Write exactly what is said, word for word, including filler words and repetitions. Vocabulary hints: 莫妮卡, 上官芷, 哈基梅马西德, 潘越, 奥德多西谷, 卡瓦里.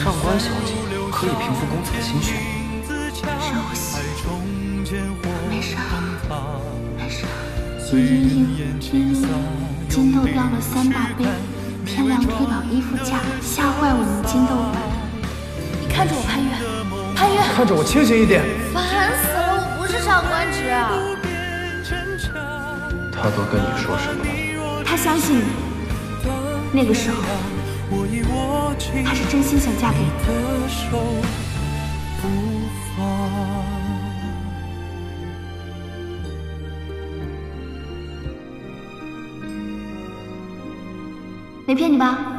上官小姐可以平复公子的心绪。让我洗，没事，没事。日英日英金豆要了三大杯天亮退保衣服架，吓坏我们金豆粉。你看着我潘越，潘越，看着我清醒一点。烦死了，我不是上官芷。他都跟你说什么了？他相信你。 那个时候，她是真心想嫁给你的，没骗你吧？